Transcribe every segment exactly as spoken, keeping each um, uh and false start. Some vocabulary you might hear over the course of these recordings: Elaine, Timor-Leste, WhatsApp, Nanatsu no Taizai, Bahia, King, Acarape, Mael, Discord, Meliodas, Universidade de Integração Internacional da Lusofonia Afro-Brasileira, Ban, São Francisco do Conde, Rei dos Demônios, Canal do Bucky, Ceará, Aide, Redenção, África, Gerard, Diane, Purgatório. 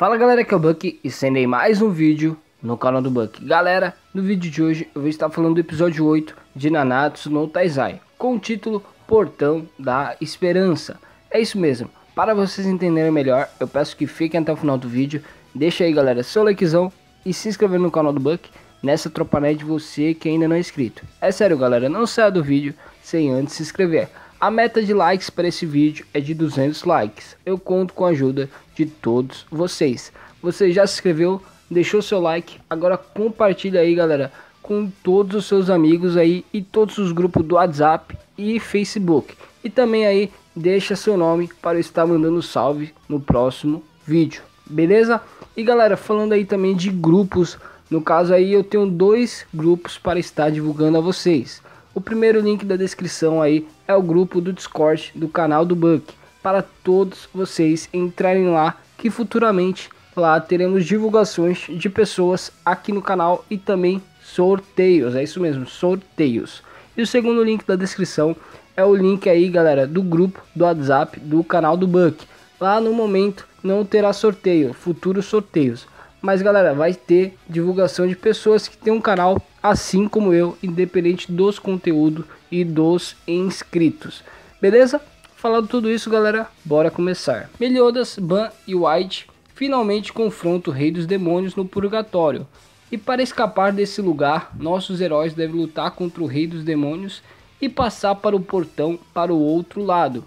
Fala galera, aqui é o Bucky e sendo mais um vídeo no canal do Bucky. Galera, no vídeo de hoje eu vou estar falando do episódio oito de Nanatsu no Taizai, com o título Portão da Esperança. É isso mesmo, para vocês entenderem melhor, eu peço que fiquem até o final do vídeo. Deixa aí galera, seu likezão e se inscrever no canal do Bucky, nessa tropa de você que ainda não é inscrito. É sério galera, não saia do vídeo sem antes se inscrever. A meta de likes para esse vídeo é de duzentos likes. Eu conto com a ajuda de todos vocês. Você já se inscreveu, deixou seu like, agora compartilha aí galera com todos os seus amigos aí e todos os grupos do WhatsApp e Facebook. E também aí deixa seu nome para eu estar mandando salve no próximo vídeo, beleza? E galera, falando aí também de grupos, no caso aí eu tenho dois grupos para estar divulgando a vocês. O primeiro link da descrição aí é o grupo do Discord do canal do Bucky, para todos vocês entrarem lá, que futuramente lá teremos divulgações de pessoas aqui no canal e também sorteios, é isso mesmo, sorteios. E o segundo link da descrição é o link aí galera do grupo do WhatsApp do canal do Bucky. Lá no momento não terá sorteio, futuros sorteios, mas galera, vai ter divulgação de pessoas que tem um canal assim como eu, independente dos conteúdos e dos inscritos, beleza? Falando tudo isso galera, bora começar. Meliodas, Ban e Aide finalmente confrontam o Rei dos Demônios no Purgatório. E para escapar desse lugar, nossos heróis devem lutar contra o Rei dos Demônios e passar para o portão para o outro lado.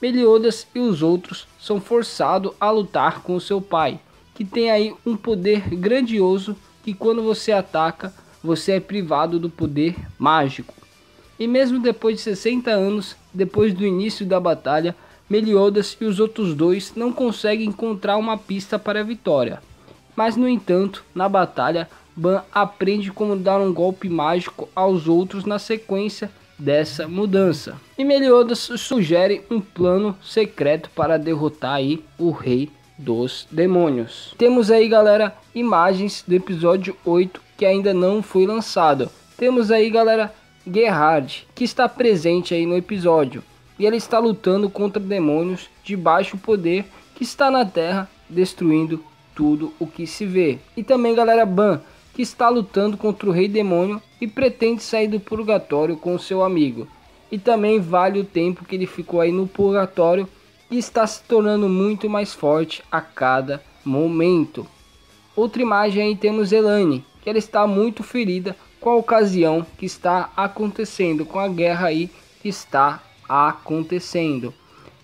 Meliodas e os outros são forçados a lutar com seu pai, que tem aí um poder grandioso que quando você ataca, você é privado do poder mágico. E mesmo depois de sessenta anos, depois do início da batalha, Meliodas e os outros dois não conseguem encontrar uma pista para a vitória. Mas no entanto, na batalha, Ban aprende como dar um golpe mágico aos outros na sequência dessa mudança. E Meliodas sugere um plano secreto para derrotar aí o Rei dos Demônios. Temos aí galera imagens do episódio oito que ainda não foi lançado. Temos aí galera Gerard, que está presente aí no episódio, e ele está lutando contra demônios de baixo poder que está na terra, destruindo tudo o que se vê. E também galera Ban, que está lutando contra o Rei Demônio e pretende sair do purgatório com seu amigo. E também vale o tempo que ele ficou aí no purgatório e está se tornando muito mais forte a cada momento. Outra imagem aí temos Elaine, que ela está muito ferida com a ocasião que está acontecendo, com a guerra aí que está acontecendo.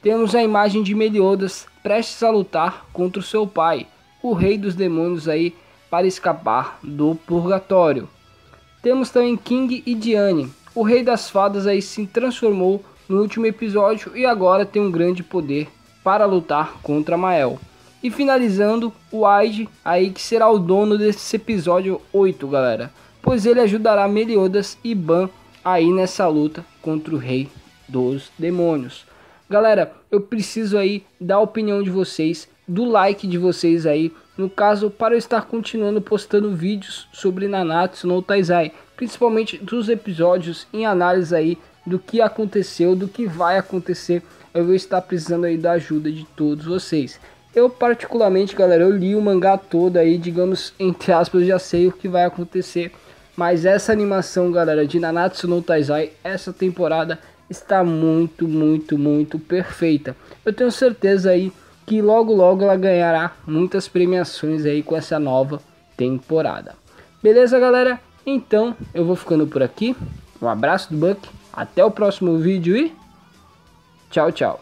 Temos a imagem de Meliodas prestes a lutar contra o seu pai, o Rei dos Demônios aí, para escapar do purgatório. Temos também King e Diane, o Rei das Fadas aí se transformou no último episódio e agora tem um grande poder para lutar contra Mael. E finalizando, o Aide aí, que será o dono desse episódio oito galera, pois ele ajudará Meliodas e Ban aí nessa luta contra o Rei dos Demônios. Galera, eu preciso aí da opinião de vocês, do like de vocês aí, no caso, para eu estar continuando postando vídeos sobre Nanatsu no Taizai, principalmente dos episódios em análise aí do que aconteceu, do que vai acontecer. Eu vou estar precisando aí da ajuda de todos vocês. Eu particularmente galera, eu li o mangá todo aí, digamos, entre aspas, já sei o que vai acontecer. Mas essa animação galera de Nanatsu no Taizai, essa temporada está muito, muito, muito perfeita. Eu tenho certeza aí que logo logo ela ganhará muitas premiações aí com essa nova temporada. Beleza galera? Então eu vou ficando por aqui. Um abraço do Bucky. Até o próximo vídeo e tchau, tchau.